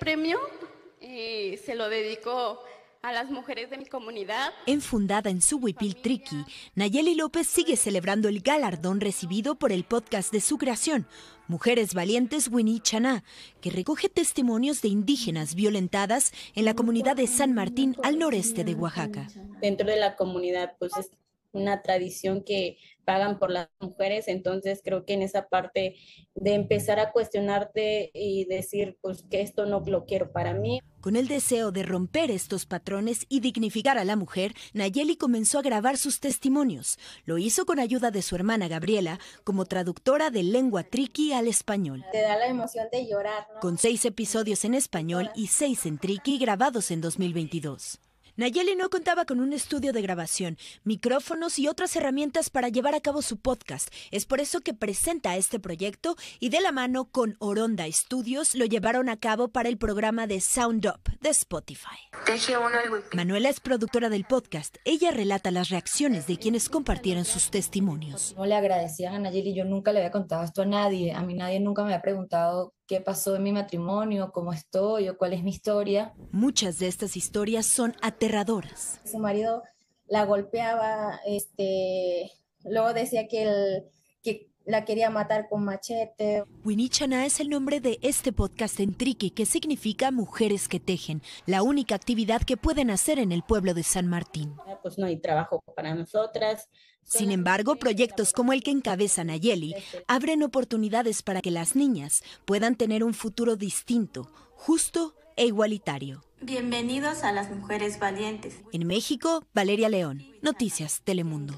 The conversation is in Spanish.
premio se lo dedico a las mujeres de mi comunidad. Enfundada en su huipil triqui, Nayeli López sigue celebrando el galardón recibido por el podcast de su creación, Mujeres Valientes Winichana, que recoge testimonios de indígenas violentadas en la comunidad de San Martín, al noreste de Oaxaca. Dentro de la comunidad, pues es una tradición que pagan por las mujeres, entonces creo que en esa parte de empezar a cuestionarte y decir pues que esto no lo quiero para mí. Con el deseo de romper estos patrones y dignificar a la mujer, Nayeli comenzó a grabar sus testimonios. Lo hizo con ayuda de su hermana Gabriela, como traductora de lengua triqui al español. Te da la emoción de llorar, ¿no? Con 6 episodios en español y 6 en triqui grabados en 2022. Nayeli no contaba con un estudio de grabación, micrófonos y otras herramientas para llevar a cabo su podcast. Es por eso que presenta este proyecto y de la mano con Oronda Studios lo llevaron a cabo para el programa de Sound Up de Spotify. Manuela es productora del podcast. Ella relata las reacciones de quienes compartieron sus testimonios. No le agradecían a Nayeli, yo nunca le había contado esto a nadie. A mí nadie nunca me había preguntado qué pasó en mi matrimonio, cómo estoy o cuál es mi historia. Muchas de estas historias son aterradoras. Su marido la golpeaba, luego decía que la quería matar con machete. Winichana es el nombre de este podcast en triqui, que significa mujeres que tejen, la única actividad que pueden hacer en el pueblo de San Martín. Pues no hay trabajo para nosotras. Sin embargo, proyectos como el que encabeza Nayeli abren oportunidades para que las niñas puedan tener un futuro distinto, justo e igualitario. Bienvenidos a las Mujeres Valientes. En México, Valeria León, Noticias Telemundo.